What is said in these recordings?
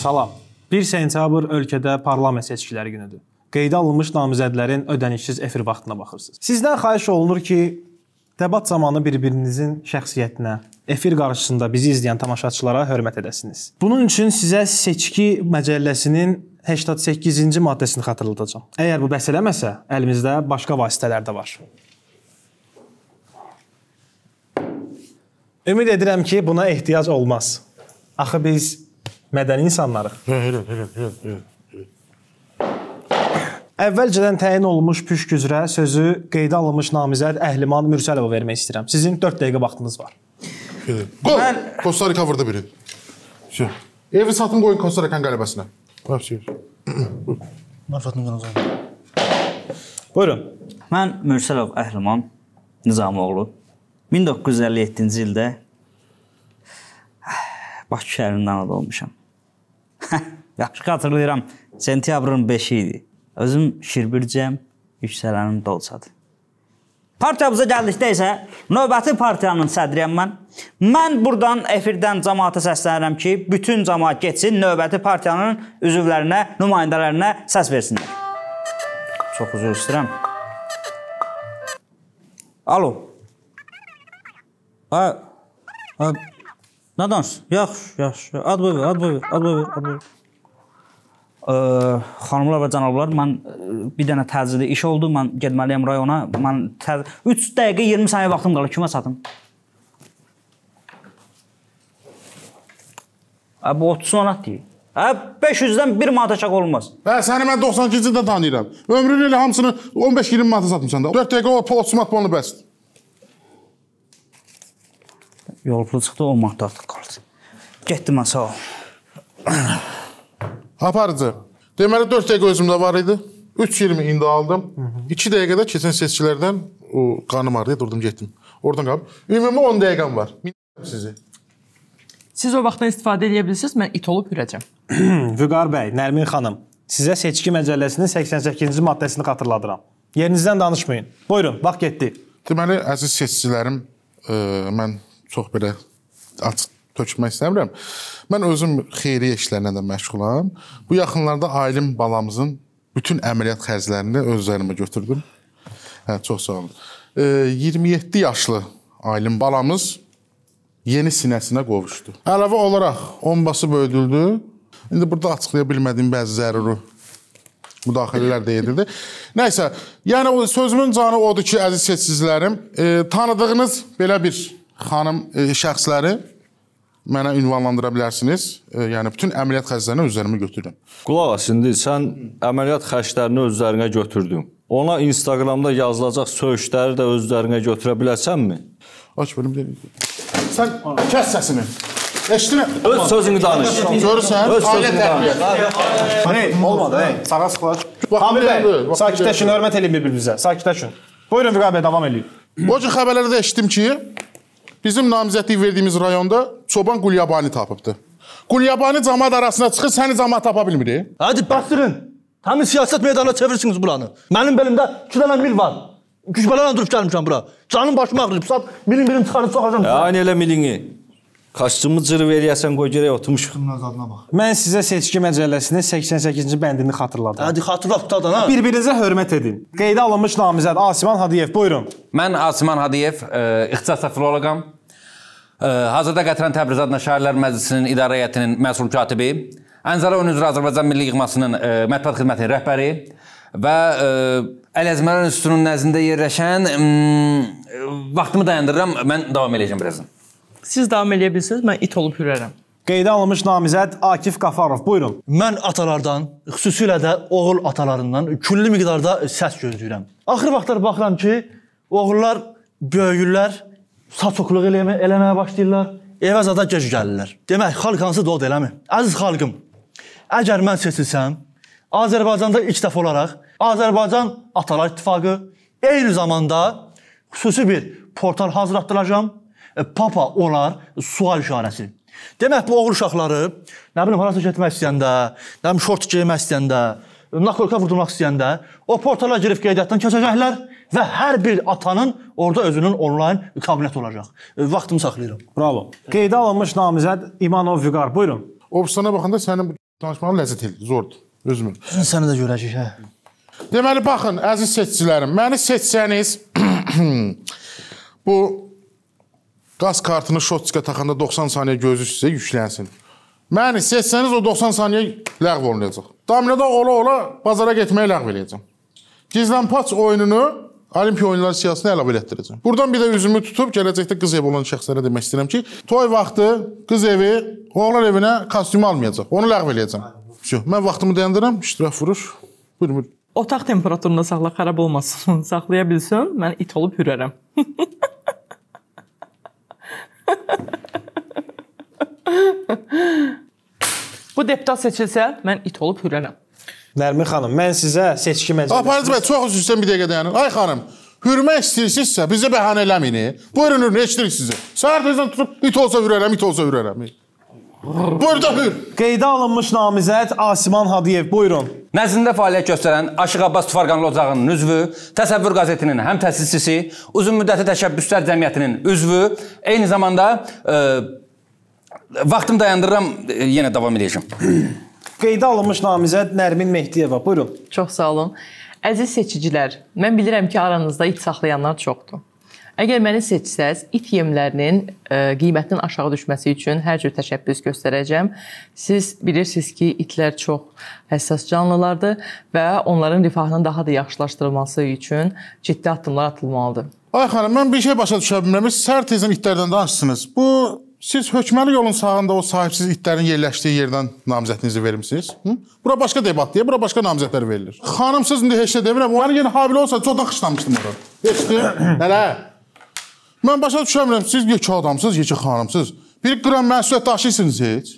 Salam. 1 sentyabr ölkədə parlament seçkiləri günüdür. Qeydə alınmış namizədlərin ödənişsiz efir vaxtına baxırsınız. Sizdən xahiş olunur ki, debat zamanı bir-birinizin şəxsiyyətinə, efir qarşısında bizi izləyən tamaşaçılara hörmət edəsiniz. Bunun üçün sizə Seçki Məcəlləsinin 88-ci maddəsini xatırladacağım. Əgər bu bəs eləməsə, əlimizdə başqa vasitələr də var. Ümid edirəm ki, buna ehtiyac olmaz. Axı biz mədəni insanlarıq. Əvvəlcədən təyin olunmuş püşk üzrə sözü qeydə alınmış namizəd Əhliman Mürsəlova vermək istəyirəm. Sizin 4 dəqiqə vaxtınız var. Qoy! Kostarika vurdu biri. Evi satın qoyun Kostarikanın qələbəsinə. Buyurun. Mən Mürsəlov Əhliman Nizamoğlu. 1957-ci ildə Bakı şəhərindən adı olmuşam. Yaxşı hatırlayıram, sentyabrın 5-i idi. Özüm Şirbircəm, Yüksələnin dolcadı. Partiyamıza gəldikdə isə növbəti partiyanın sədriyəm mən. Mən buradan efirdən cəmaata səslənirəm ki, bütün cəmaat geçsin, növbəti partiyanın üzvlərinə, nümayəndələrinə səs versinlər. Çox üzr istəyirəm. Alo. Nə danışsın? Yaxşı. Ad boy ver, ad boy ver. Xanımlar və cənablar, mən bir dənə təcili iş oldu, mən gedməliyəm rayona. 3 dəqiqə 20 saniyə vaxtım qalır, kimə satım? Bu 30 manat deyil. 500-dən 1 manata şaq olunmaz. Səni mən 92-ci də tanıyıram. Ömrün elə hamısını 15-20 manata satmışsan da. 4 dəqiqə 30 manat bolunu bəsdir. Yol pulu çıxdı, 10 manat artıq qaldı. Getdim mən, sağ ol. Aparıcı, deməli 4 dəqiqə özümdə var idi, 3.20 indi aldım, 2 dəqiqədə keçən seçkilərdən o qanım var deyə durdum, getdim. Oradan qalıb, ümumi 10 dəqiqəm var. Siz o vaxtdan istifadə edə bilirsiniz, mən it olub hürəcəm. Vüqar bəy, Nermin xanım, sizə Seçki Məcəlləsinin 88-ci maddəsini xatırladıram. Yerinizdən danışmayın. Buyurun, vaxt getdi. Deməli, əziz seçkilərim, mən çox belə açıq tökmək istəmirəm. Mən özüm xeyriyyə işlərinə də məşğulam. Bu yaxınlarda ailim balamızın bütün əməliyyat xərclərini özlərimə götürdüm. Çox sağ olun. 27 yaşlı ailim balamız yeni sinəsinə qovuşdu. Əlavə olaraq 10 bası böldüldü. İndi burada açıqlaya bilmədiyim bəzi zəruri müdaxilələr də edildi. Nəysə, yəni sözümün canı odur ki, əziz seçicilərim, tanıdığınız belə bir xanım şəxsləri mənə ünvanlandıra bilərsiniz. Yəni, bütün əməliyyat xərclərini özlərimə götürdüm. Qulağa, şimdi sən əməliyyat xərclərini özlərinə götürdün. Ona Instagramda yazılacaq söyüşləri də özlərinə götürə bilərsənmi? Aç, bölüm deyil. Sən kəs səsini. Eşdinə. Öz sözünü danış. Görürsən? Öz sözünü danış. Olmadı, sağa sıxlar. Habil bəy, sakitləşin, hörmət edin bir-birinizə. Sakitləşin. Buyurun, Vüqar bəy, davam edin. O cür xəbərləri də eşitdim ki, bizim namizədlik verdiyimiz rayonda çoban Qulyabani tapıbdır. Qulyabani cəmat arasına çıxır, səni cəmat tapa bilmirik. Hadi bastırın. Həmin siyasət meydanına çevirirsiniz buranı. Mənim belimdə 2 dənə mil var. Gücbələrlə durub gəlmişəm bura. Canım başıma ağrıyıb, saat milim çıxarıb soxacam. Aynı elə milini. Kaçımı cırıb eləyəsən, qoy gerək oturmuşuq. Mən sizə Seçki Məcəlləsinin 88-ci bəndini xatırladım. Hadi xatırlat qutadan, ha? Bir-birinizə hörmət edin. Qeydə alınmış namizəd Asiman Hadiyev, buyurun. Mən Asiman Hadiyev, ixtisasda filoloqam. Hazırda Qətran Təbriz adına Şairlər Məclisinin İdarə Heyətinin məsul katibi. Anzara onun üzrə Azərbaycan Milli Yığmasının mətbuat xidmətinin rəhbəri və Əl-Əzmərlər Institutunun nəzdində yerləşən vaxtımı dayandırıram, mən davam edəcəm birazdan. Siz davam eləyə bilirsiniz, mən it olub hürərəm. Qeydə alınmış namizəd Akif Qafarov, buyurun. Mən atalardan, xüsusilə də oğul atalarından küllü miqdarda səs gözləyirəm. Axır vaxtlar baxıram ki, oğullar böyüyürlər, saçoqluq eləməyə başlayırlar, evə zada gec gəlirlər. Demək, xalq hansı dod eləmi? Əziz xalqım, əgər mən seçilsəm, Azərbaycanda ilk dəfə olaraq Azərbaycan Atalar İttifaqı eyni zamanda xüsusi bir portal hazırlatdıracam. Papa olar sual işarəsi. Demək, bu oğul uşaqları, nə bilim, harasa getmək istəyəndə, nə bilim, şort geymək istəyəndə, nakorka vurdurmaq istəyəndə o portala girib qeydiyyatdan keçəcəklər və hər bir atanın orada özünün onlayn kabineti olacaq. Vaxtımı saxlayıram. Bravo. Qeydə alınmış namizəd İmanov Vüqar, buyurun. Obstana baxanda sənin Danışmanın ləzzəti zordur, özümün. Səni də görəcək, hə. Deməli, baxın, əziz seçicilərim, məni seçsəniz, bu qaz kartını şotçika taxanda 90 saniyə gözü sizə yüklənsin. Məni seçsəniz, o 90 saniyə ləğv olunacaq. Dominada ola-ola bazara getməyi ləğv eləyəcəm. Gizlənpaç oyununu Olimpiya oyunları siyasını əlavə elətdirəcəm. Buradan bir də üzümü tutub, gələcəkdə qız evi olan şəxslərə demək istəyirəm ki, toy vaxtı qız evi oğlar evinə kostyumu almayacaq. Onu ləğv eləyəcəm. Mən vaxtımı dayandıram, iştiraf vurur. Buyurun, buyurun. Otaq temperaturunda saxla, xarab olmasın. Saxlaya bilsəm, mən it olub hürərəm. Bu deputat seçilsə, mən it olub hürərəm. Nərmin xanım, mən sizə seçki məcələsi... Aparıcı bəy, çox üzrsən bir dəqiqə dayanın. Ay xanım, hürmək istəyirsinizsə, bizə bəhanə eləmini. Buyurun, hürün, eşdirik sizi. Səhər tezdən tutub, it olsa hürərəm, it olsa hürərəm. Burada hür. Qeydə alınmış namizəd Asiman Hadiyev, buyurun. Nəzrində fəaliyyət göstərən Aşıq Abbas Tufarqanlı ocağının üzvü, Təsəvvür qəzetinin həm təsisçisi, uzunmüddətli təşəbbüslər cəmiyyətinin üzvü, eyni zamanda vaxtım dayandırıram, yenə davam edəcəm. Qeydə alınmış namizəd Nermin Mehdiyeva, buyurun. Çox sağ olun. Əziz seçicilər, mən bilirəm ki, aranızda it saxlayanlar çoxdur. Əgər məni seçsəz, it yemlərinin qiymətinin aşağı düşməsi üçün hər cür təşəbbüs göstərəcəm. Siz bilirsiniz ki, itlər çox həssas canlılardır və onların rifahının daha da yaxşılaşdırılması üçün ciddi addımlar atılmalıdır. Ay xanım, mən bir şey başa düşə bilmirəm. Siz hər tezdən itlərdən danışsınız. Bu... Siz hökməli yolun sağında o sahibsiz itlərin yerləşdiyi yerdən namizədinizi vermişsiniz. Bura başqa debat deyə, bura başqa namizədlər verilir. Xanımsız indi heç nə demirəm. Mən yenə Habil olsa çoxdan xışlamışdım orada. Heçdir. Hələ. Mən başa düşəmirəm. Siz yekə adamsınız, yekə xanımsız. Bir qram məsuliyyət daşıysınız heç.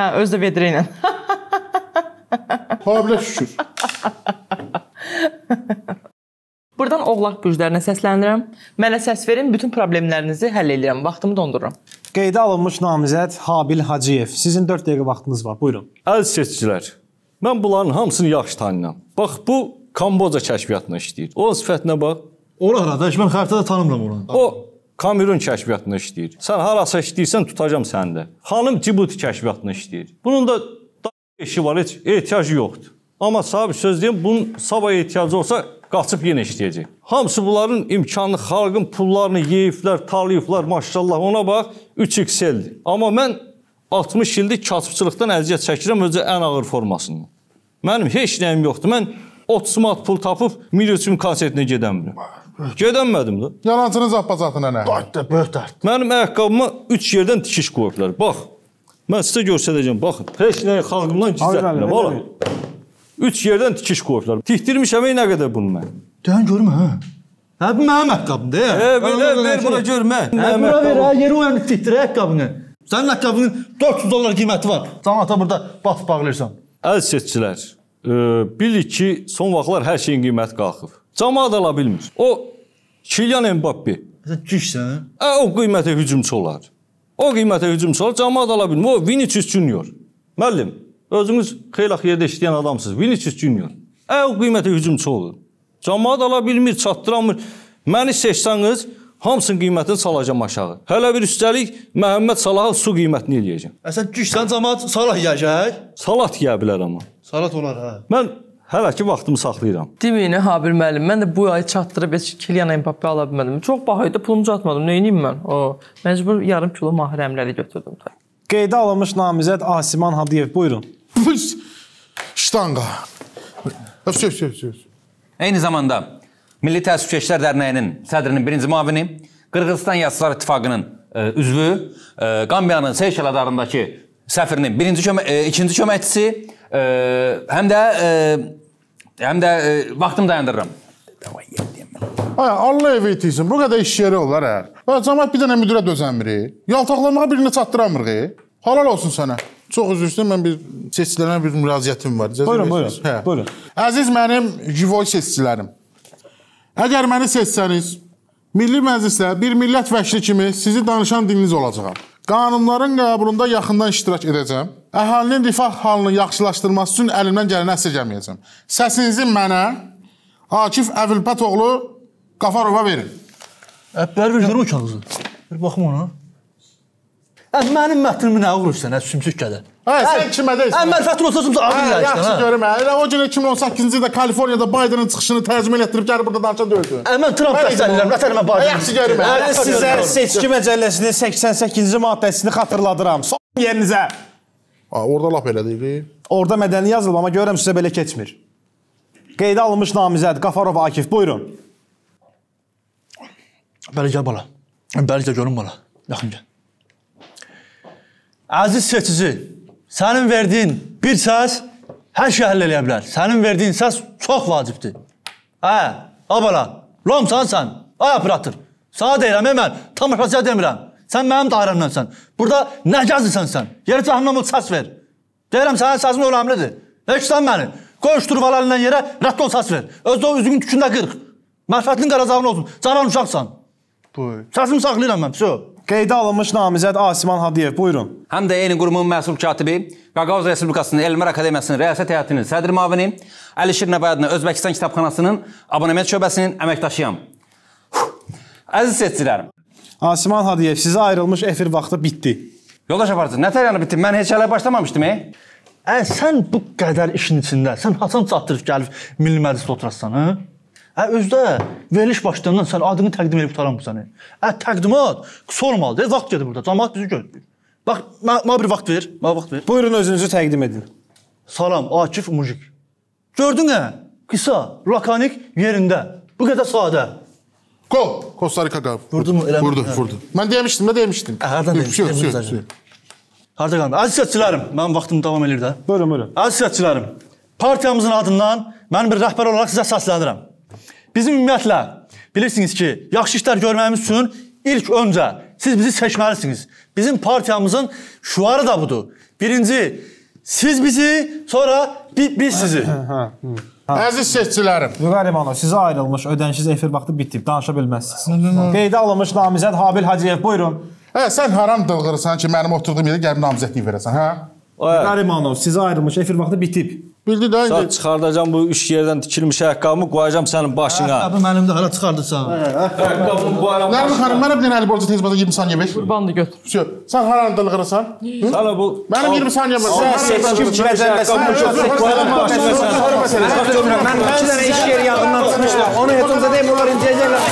Hə, öz də vedrə ilə. Habilə şükür. Buradan oğlaq bürclərinə səslənirəm. Mənə səs verin, bütün problemlərinizi həll edirəm. Vaxtımı dondururam. Qeydə alınmış namizəd Habil Hacıyev. Sizin 4 dəqiqə vaxtınız var. Buyurun. Əziz seçicilər, mən bunların hamısını yaxşı tanıyam. Bax, bu Kamboca kəşfiyyatına işləyir. Onun sifətinə bax. Ona qaradaş, mən xəritədə tanımıram onu. O Kamerun kəşfiyyatına işləyir. Sən harasa işləyirsən, tutacam səni də. Xanım Cibuti kəşfiyyatına işləyir. Bunun da işi var, heç ehtiyacı yoxdur. Amma sahibi söz deyim, bunun sabah ehtiyacı olsa qaçıb yenə işləyəcək. Hamısı bunların imkanı, xalqın pullarını yeyiblər, tarlayıblar, maşallah ona bax, 3xl-dir. Amma mən 60 ildir kasıbçılıqdan əziyyət çəkirəm, özü ən ağır formasından. Mənim heç nəyim yoxdur. Mən 30 manat pul tapıb Milyoçum konsertinə gedəmirəm. Gedəmədim də. Yalancınız Abbasatına nə? Mənim ayaqqabıma 3 yerdən tikiş qoyublar. Bax, mən sizə görsədəcəm, baxın. Heç nəyi xalqımdan gizlətmirəm. 3 yerdən tikiş qoyublar. Tikdirmişəm, nə qədər bunu mən? Dəyən görmə, hə? Hə, bu mənim əqqabındır, hə? Ver, bura görmə. Hə, bura ver, hə, yeri o əmini tikdir, əqqabını. Sənin əqqabının 400 dollar qiyməti var. Sən ata burada batıb bağlayırsan. Əziz seçicilər, bilir ki, son vaxtlar hər şeyin qiyməti qalxıb. Camaat ala bilmir. O, Kilyan Mbappi. Sən kişsən, hə? O qiymətə hücumçu olar. O qiymətə hücumçu olar, camaat ala bilmir. O, Vinicius Junior. Müəllim. Özünüz xeylaq yerdə işləyən adamsınız. Vinicius Junior. O qiymətə hücumçu olur. Camaat ala bilmir, çatdıramır. Məni seçsəniz, hamısının qiymətini salacam aşağı. Hələ bir üstəlik Məhəmməd Salahın su qiymətini eləyəcəm. Əsən düşsən camaat Salah yiyəcək. Salat yiyə bilər amma. Salat olar, hə. Mən hələ ki vaxtımı saxlayıram. Deməyinə Habil müəllim, mən də bu ay çatdırıb Kilyan Mbappi ala bilmədim. Çox baxaydı, pulumu çatmadım. Neyniyim mən? Məcbur yarım kilo mahrəmləri götürdüm. Qeydə alınmış namizəd Asiman Hadiyev, buyurun. Ştanga. Eyni zamanda Milli Təəssüfkeşlər Dərnəyinin sədrinin birinci mavini, Qırğılıstan Yazıçılar İttifaqının üzvü, Qambiyanın Seyşələr adarındakı səfirinin ikinci köməkçisi, həm də vaxtımı dayandırıram. Allah ev etsin, bu qədər iş yeri olar hər. Cəmat bir dənə müdürə dözəmirik, yaltaqlamağa birini çatdıramırıq. Halal olsun sənə. Çox üzr istəyirəm, mən bir seçicilərə bir müraciətim var. Buyurun, buyurun. Əziz mənim Jivoy seçicilərim, əgər məni seçsəniz, Milli Məclisdə bir millət vəkili kimi sizi danışan diliniz olacaqam. Qanunların qəbulunda yaxından iştirak edəcəm. Əhalinin rifah halını yaxşılaşdırması üçün əlimdən gələni əsirgəməyəcəm. Səsinizi mənə Akif Qafarova verin. Əblər verəcəm o kağızı. Bir baxım ona. Mənim mətnimi nə uğurursan, sümsük qədər. Sən kimə deyirsən? Mərifətin olsa sümsük ağır yayışdan. Yaxşı görüm, o günə 2018-ci ildə Kaliforniyada Biden'ın çıxışını tərcümə etdirib gəlir burada danışan döyüldü. Mən Trump dəstəkləyirəm, vətənimə Biden. Yaxşı görüm, sizə Seçki Məcəlləsinin 88-ci maddəsini xatırladıram. S*** yerinizə. Orada laf elə deyirik. Orada mədəni yazılıb, amma görürəm sizə belə keçmir. Qeydə alınmış namizəd Qafarov Akif, buyurun. Bəli, gəl bala. Bəli, gəl görün bala. Yaxın gəl. Aziz seçici, sənin verdiğin bir səs hər şey həll eləyə bilər. Sənin verdiğin səs çox vacibdir. A bala, lomsansan, ay operatör. Sana deyirəm, mən tamaşaçıya demirəm. Sən mənim dairəmdənsən. Burada nə gəzirsən sən? Yerə cəhənnəm ol, səs ver. Deyirəm, sənin səsin önəmlidir. Nə işlən məni? Qoş turvalarından yerə, rədd ol, səs ver. Özdə o üzgün tükündə qırx. Mərfətlin qaracağın olsun, canan uşaqsan. Səsimi saxlayıram mən, pişo. Qeydə alınmış namizəd Asiman Hadiyev, buyurun. Həm də eyni qurumun məsul katibi, Qaqavuz Respublikasının Elmlər Akademiyasının Rəyasət Heyətinin sədr müavini, Əlişir Nəbəyadının Özbəkistan Kitabxanasının abonament şöbəsinin əməkdaşıyam. Əziz seçicilərim. Asiman Hadiyev, sizə ayrılmış efir vaxtı bitdi. Yoldaş aparıcı, nə təyyanı bitdi? Mən heç hələ başlamamışdım, sən bu qədər işin içində, sən haçan çatdırıb gəlib milli məclisdə oturassan, ha? Özdə veriliş başlığından sən adını təqdim edib qutaramırsan. Təqdimat qısa olmalıdır, vaxt gedir burada, cəmaat bizi gözləyir. Bax, mənə bir vaxt ver, mənə vaxt ver. Buyurun, özünüzü təqdim edin. Salam, Akif Mujik. Gördün qısa, lakanik yerində, bu qədər sadə. Qol, Kostarika qalb. Vurdu mu? Vurdu. Mən demişdim. Hərdən demişdim. Harada qalmır. Aziz siyasətçilərim, mənim vaxtım davam edir də. Buyurun. Aziz siyasətçilərim, partiyamızın adından mən bir rəhbər olaraq sizə səslənirəm. Bizim ümumiyyətlə, bilirsiniz ki, yaxşı işlər görməyimiz üçün ilk öncə siz bizi seçməlisiniz. Bizim partiyamızın şüarı da budur. Birinci, siz bizi, sonra biz sizi. Əziz seçicilərim. Vüqar İmanov, sizə ayrılmış, ödənişiz efir vaxtı bitib, danışa bilməzsiniz. Qeydə alınmış namizəd Habil Hacıyev, buyurun. Sən haram dılğırırsan ki, mənim oturduğum yerdə gəlib namizədliyi verəsən, hə? Vüqar İmanov, sizə ayrılmış efir vaxtı bitib. Sən çıxardacam bu üç yerdən tikilmiş əqqabımı, qoyacam sənin başına. Əqqabı mənim də hələ çıxardırsam. Əqqabımı qoyacam. Nərmin xanım, mənə bir dənə əli borca tez bazda 20 saniyə ver. Qurbanı götür. Sən haranı dılğırırsan? Mənim 20 saniyə var. Sən seçkim kirəcəm və sən qoyacam başına. Mən 2 dənə iş yeri yağından çıxmışlar. Onu heç olsa deyim, onlar incəyəcəklər.